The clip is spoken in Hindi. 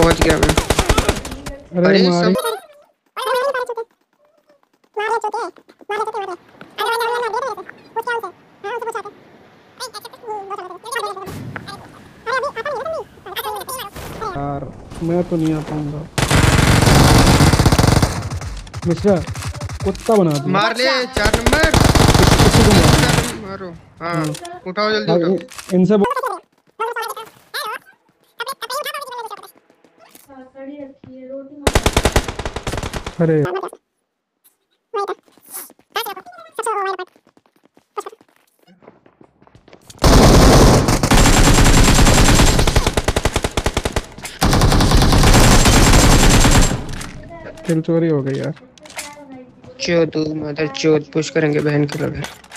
पहुंच गया मैं। अरे सब यार मैं तो नहीं आ पाऊंगा। मिस्टर कुत्ता बना दिया, मार ले 4 नंबर मारो। हाँ उठाओ जल्दी इनसे। अरे चोरी हो गई यार। चोद मदर चोद पुश करेंगे बहन के लोग।